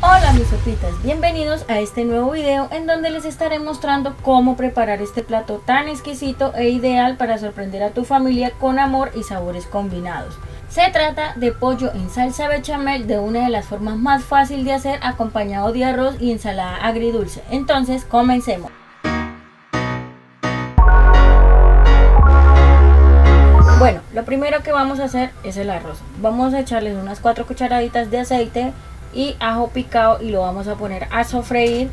Hola mis sopitas, bienvenidos a este nuevo video en donde les estaré mostrando cómo preparar este plato tan exquisito e ideal para sorprender a tu familia con amor y sabores combinados. Se trata de pollo en salsa bechamel, de una de las formas más fáciles de hacer, acompañado de arroz y ensalada agridulce. Entonces, comencemos. Bueno, lo primero que vamos a hacer es el arroz. Vamos a echarles unas 4 cucharaditas de aceite y ajo picado y lo vamos a poner a sofreír.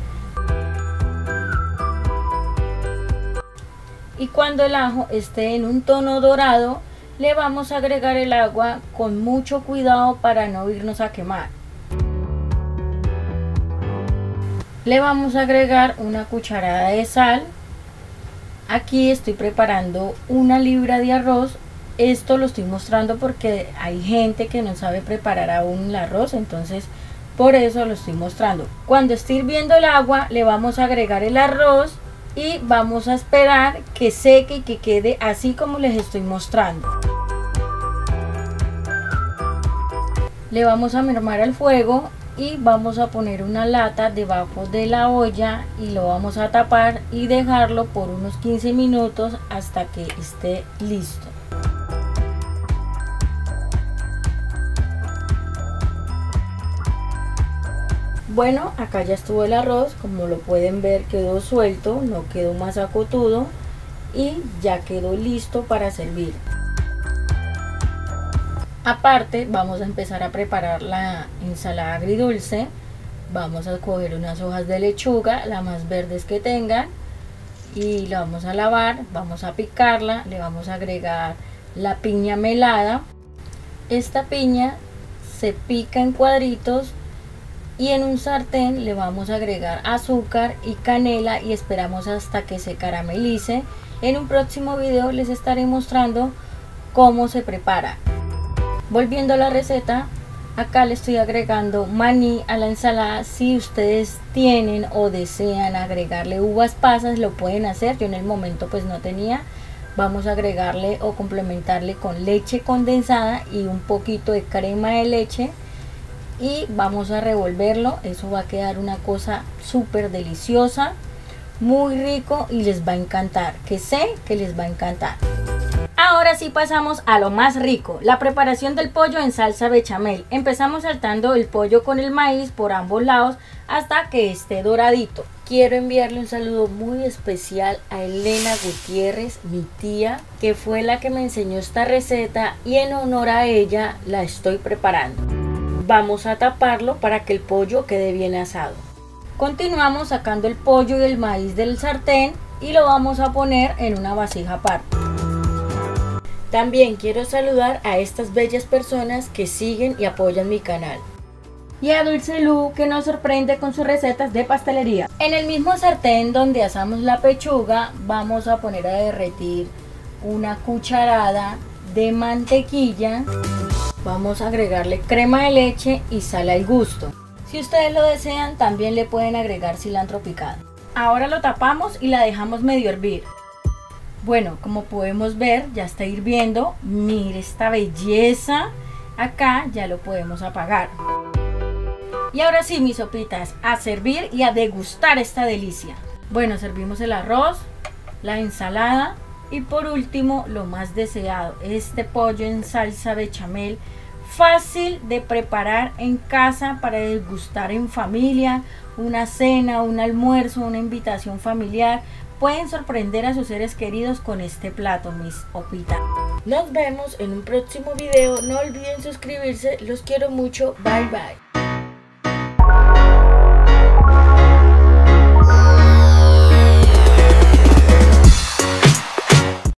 Y cuando el ajo esté en un tono dorado, le vamos a agregar el agua con mucho cuidado para no irnos a quemar. Le vamos a agregar una cucharada de sal. Aquí estoy preparando una libra de arroz. Esto lo estoy mostrando porque hay gente que no sabe preparar aún el arroz, entonces por eso lo estoy mostrando. Cuando esté hirviendo el agua, le vamos a agregar el arroz y vamos a esperar que seque y que quede así como les estoy mostrando. Le vamos a mermar al fuego y vamos a poner una lata debajo de la olla y lo vamos a tapar y dejarlo por unos 15 minutos hasta que esté listo. Bueno, acá ya estuvo el arroz, como lo pueden ver quedó suelto, no quedó más acotudo y ya quedó listo para servir. Aparte vamos a empezar a preparar la ensalada agridulce. Vamos a coger unas hojas de lechuga, las más verdes que tengan, y la vamos a lavar, vamos a picarla, le vamos a agregar la piña melada. Esta piña se pica en cuadritos. Y en un sartén le vamos a agregar azúcar y canela y esperamos hasta que se caramelice. En un próximo video les estaré mostrando cómo se prepara. Volviendo a la receta, acá le estoy agregando maní a la ensalada. Si ustedes tienen o desean agregarle uvas pasas, lo pueden hacer. Yo en el momento pues no tenía. Vamos a agregarle o complementarle con leche condensada y un poquito de crema de leche. Y vamos a revolverlo, eso va a quedar una cosa súper deliciosa, muy rico y les va a encantar, que sé que les va a encantar. Ahora sí pasamos a lo más rico, la preparación del pollo en salsa bechamel. Empezamos saltando el pollo con el maíz por ambos lados hasta que esté doradito. Quiero enviarle un saludo muy especial a Elena Gutiérrez, mi tía, que fue la que me enseñó esta receta y en honor a ella la estoy preparando. Vamos a taparlo para que el pollo quede bien asado. Continuamos sacando el pollo y el maíz del sartén y lo vamos a poner en una vasija aparte. También quiero saludar a estas bellas personas que siguen y apoyan mi canal. Y a Dulce Lu, que nos sorprende con sus recetas de pastelería. En el mismo sartén donde asamos la pechuga vamos a poner a derretir una cucharada de mantequilla. Vamos a agregarle crema de leche y sal al gusto. Si ustedes lo desean, también le pueden agregar cilantro picado. Ahora lo tapamos y la dejamos medio hervir. Bueno, como podemos ver, ya está hirviendo. Mire esta belleza. Acá ya lo podemos apagar. Y ahora sí, mis sopitas, a servir y a degustar esta delicia. Bueno, servimos el arroz, la ensalada. Y por último, lo más deseado, este pollo en salsa bechamel, fácil de preparar en casa para degustar en familia, una cena, un almuerzo, una invitación familiar. Pueden sorprender a sus seres queridos con este plato, mis opitas. Nos vemos en un próximo video, no olviden suscribirse, los quiero mucho, bye bye.